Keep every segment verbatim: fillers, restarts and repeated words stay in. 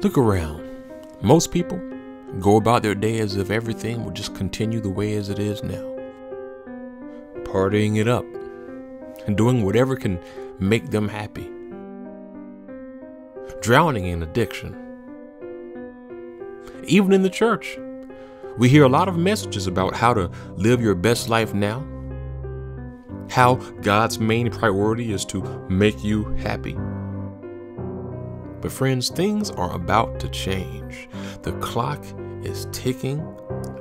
Look around. Most people go about their day as if everything will just continue the way as it is now. Partying it up and doing whatever can make them happy. Drowning in addiction. Even in the church, we hear a lot of messages about how to live your best life now. How God's main priority is to make you happy. But friends, things are about to change. The clock is ticking.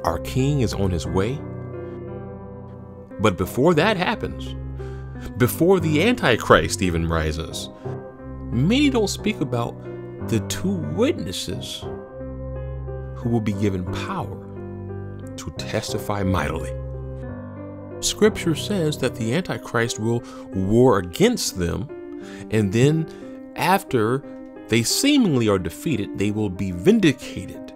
Our King is on his way. But before that happens, before the Antichrist even rises, many don't speak about the two witnesses who will be given power to testify mightily. Scripture says that the Antichrist will war against them, and then after they seemingly are defeated, they will be vindicated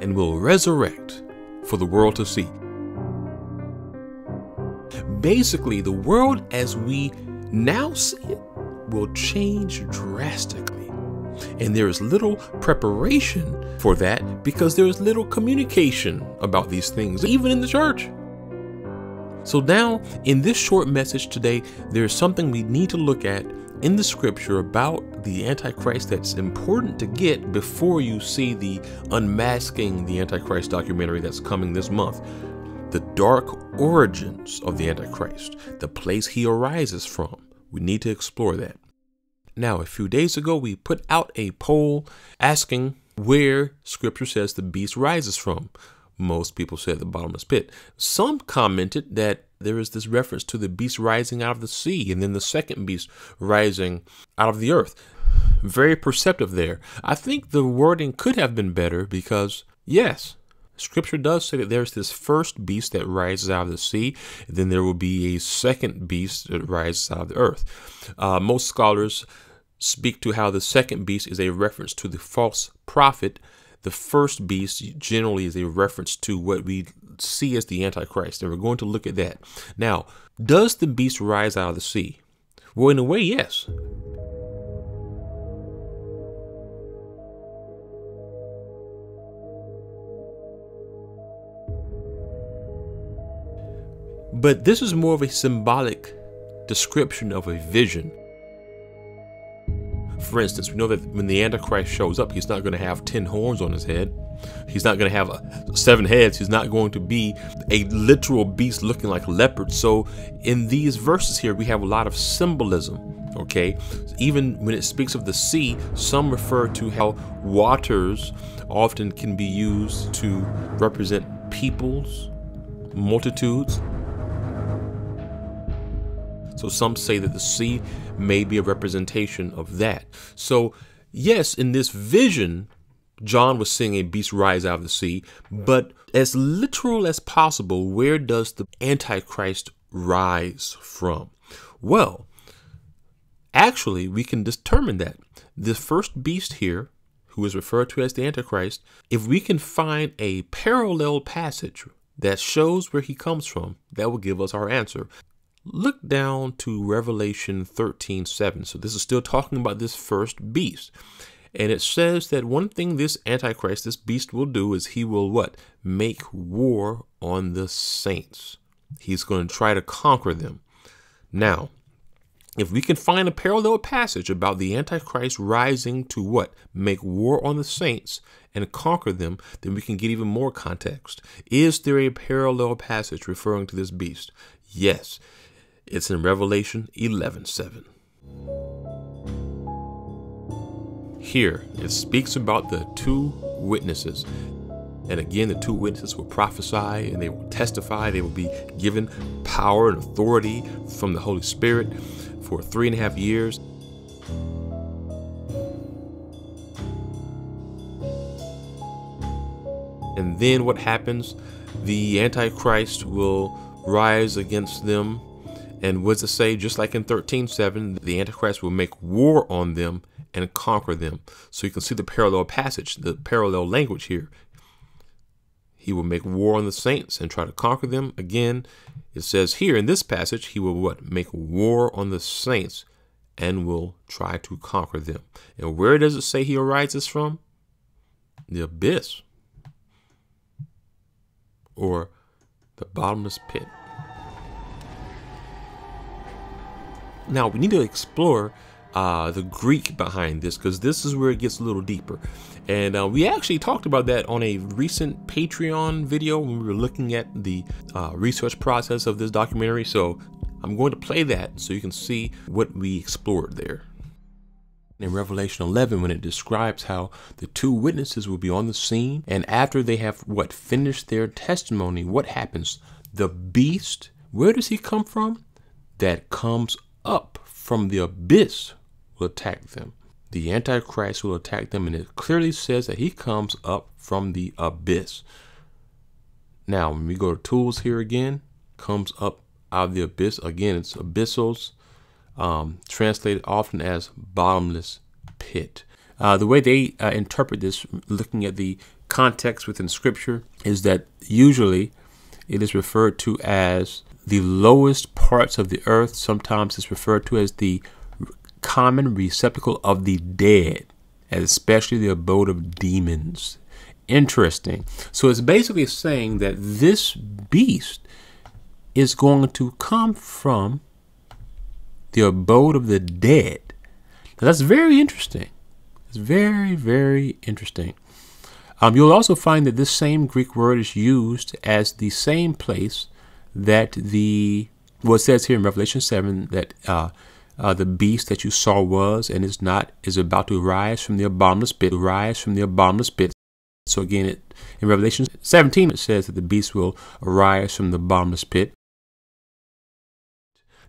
and will resurrect for the world to see. Basically, the world as we now see it will change drastically. And there is little preparation for that because there is little communication about these things, even in the church. So now, in this short message today, there is something we need to look at in the scripture about the Antichrist that's important to get before you see the Unmasking the Antichrist documentary that's coming this month. The dark origins of the Antichrist, the place he arises from. We need to explore that. Now, a few days ago, we put out a poll asking where scripture says the beast rises from. Most people said the bottomless pit. Some commented that there is this reference to the beast rising out of the sea and then the second beast rising out of the earth. Very perceptive there. I think the wording could have been better because, yes, scripture does say that there's this first beast that rises out of the sea, and then there will be a second beast that rises out of the earth. Uh, most scholars speak to how the second beast is a reference to the false prophet. The first beast generally is a reference to what we see as the Antichrist, and we're going to look at that. Now, does the beast rise out of the sea? Well, in a way, yes. But this is more of a symbolic description of a vision. For instance, we know that when the Antichrist shows up, he's not going to have ten horns on his head. He's not going to have seven heads. He's not going to be a literal beast looking like a leopard. So in these verses here, we have a lot of symbolism. Okay, even when it speaks of the sea, some refer to how waters often can be used to represent peoples, multitudes. So some say that the sea may be a representation of that. So yes, in this vision, John was seeing a beast rise out of the sea, but as literal as possible, where does the Antichrist rise from? Well, actually, we can determine that. The first beast here, who is referred to as the Antichrist, if we can find a parallel passage that shows where he comes from, that will give us our answer. Look down to Revelation thirteen seven. So this is still talking about this first beast. And it says that one thing this Antichrist, this beast will do is he will what? Make war on the saints. He's going to try to conquer them. Now, if we can find a parallel passage about the Antichrist rising to what? Make war on the saints and conquer them, then we can get even more context. Is there a parallel passage referring to this beast? Yes. It's in Revelation eleven seven. Here, it speaks about the two witnesses. And again, the two witnesses will prophesy and they will testify. They will be given power and authority from the Holy Spirit for three and a half years. And then what happens? The Antichrist will rise against them. And what does it say? Just like in thirteen seven, the Antichrist will make war on them and conquer them. So you can see the parallel passage, the parallel language here. He will make war on the saints and try to conquer them. Again, it says here in this passage, he will what? Make war on the saints and will try to conquer them. And where does it say he arises from? The abyss, or the bottomless pit. Now we need to explore uh, the Greek behind this, because this is where it gets a little deeper. And uh, we actually talked about that on a recent Patreon video when we were looking at the uh, research process of this documentary. So I'm going to play that so you can see what we explored there. In Revelation eleven, when it describes how the two witnesses will be on the scene, and after they have what finished their testimony, what happens? The beast, where does he come from? That comes up from the abyss will attack them. The Antichrist will attack them, and it clearly says that he comes up from the abyss. Now, when we go to tools here again, comes up out of the abyss. Again, it's abyssos. Um, translated often as bottomless pit. Uh, the way they uh, interpret this, looking at the context within scripture, is that usually it is referred to as the lowest parts of the earth. Sometimes it's referred to as the common receptacle of the dead, especially the abode of demons. Interesting. So it's basically saying that this beast is going to come from the abode of the dead. Now, that's very interesting. It's very, very interesting. Um, you'll also find that this same Greek word is used as the same place that the, well, it says here in Revelation seven that uh, uh, the beast that you saw was and is not, is about to rise from the bottomless pit, rise from the bottomless pit. So again, it, in Revelation seventeen, it says that the beast will arise from the bottomless pit.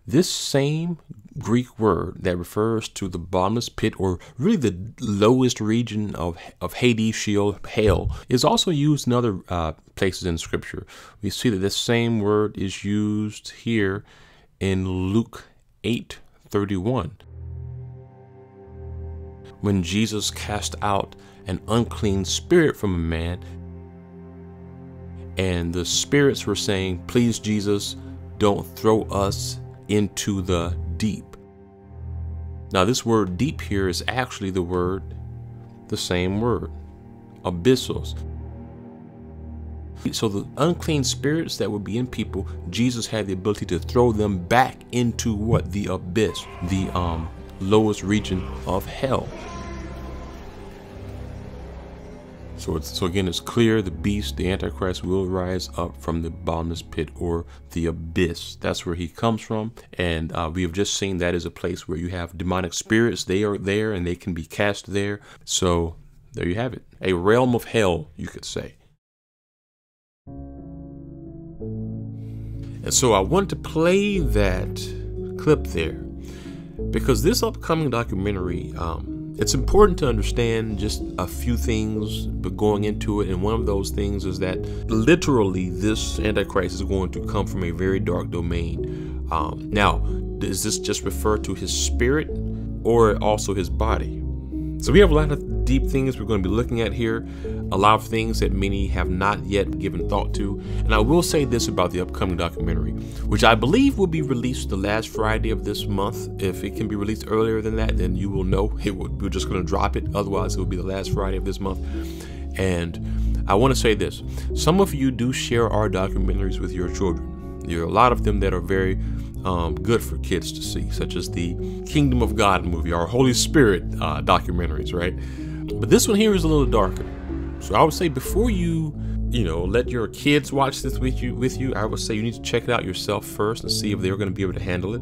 This same Greek word that refers to the bottomless pit, or really the lowest region of, of Hades, Sheol, hell, is also used in other uh, places in Scripture. We see that this same word is used here in Luke eight thirty-one. When Jesus cast out an unclean spirit from a man, and the spirits were saying, "Please, Jesus, don't throw us into the deep." Now this word deep here is actually the word, the same word, abyssos. So the unclean spirits that would be in people, Jesus had the ability to throw them back into what? The abyss, the um, lowest region of hell. So, it's, so again, it's clear the beast, the Antichrist, will rise up from the bottomless pit, or the abyss. That's where he comes from. And uh, we have just seen that is a place where you have demonic spirits. They are there and they can be cast there. So there you have it. A realm of hell, you could say. And so I wanted to play that clip there because this upcoming documentary, um, it's important to understand just a few things but going into it, and one of those things is that literally this Antichrist is going to come from a very dark domain. Um, now, does this just refer to his spirit or also his body? So we have a lot of deep things we're going to be looking at here, a lot of things that many have not yet given thought to. And I will say this about the upcoming documentary, which I believe will be released the last Friday of this month. If it can be released earlier than that, then you will know it will, we're just going to drop it. Otherwise, it will be the last Friday of this month. And I want to say this. Some of you do share our documentaries with your children. There are a lot of them that are very um, good for kids to see, such as the Kingdom of God movie, our Holy Spirit uh, documentaries, right? But this one here is a little darker. So I would say before you, you know, let your kids watch this with you, with you, I would say you need to check it out yourself first and see if they're going to be able to handle it,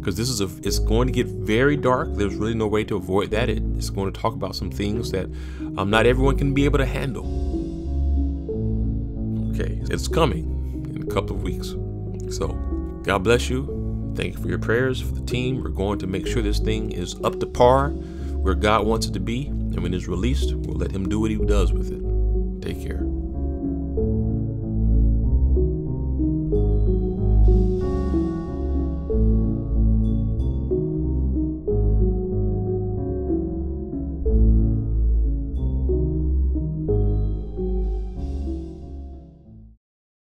because this is a, it's going to get very dark. There's really no way to avoid that. It, it's going to talk about some things that um, not everyone can be able to handle. Okay, it's coming in a couple of weeks. So God bless you. Thank you for your prayers for the team. We're going to make sure this thing is up to par where God wants it to be. And when it's released, we'll let him do what he does with it. Take care.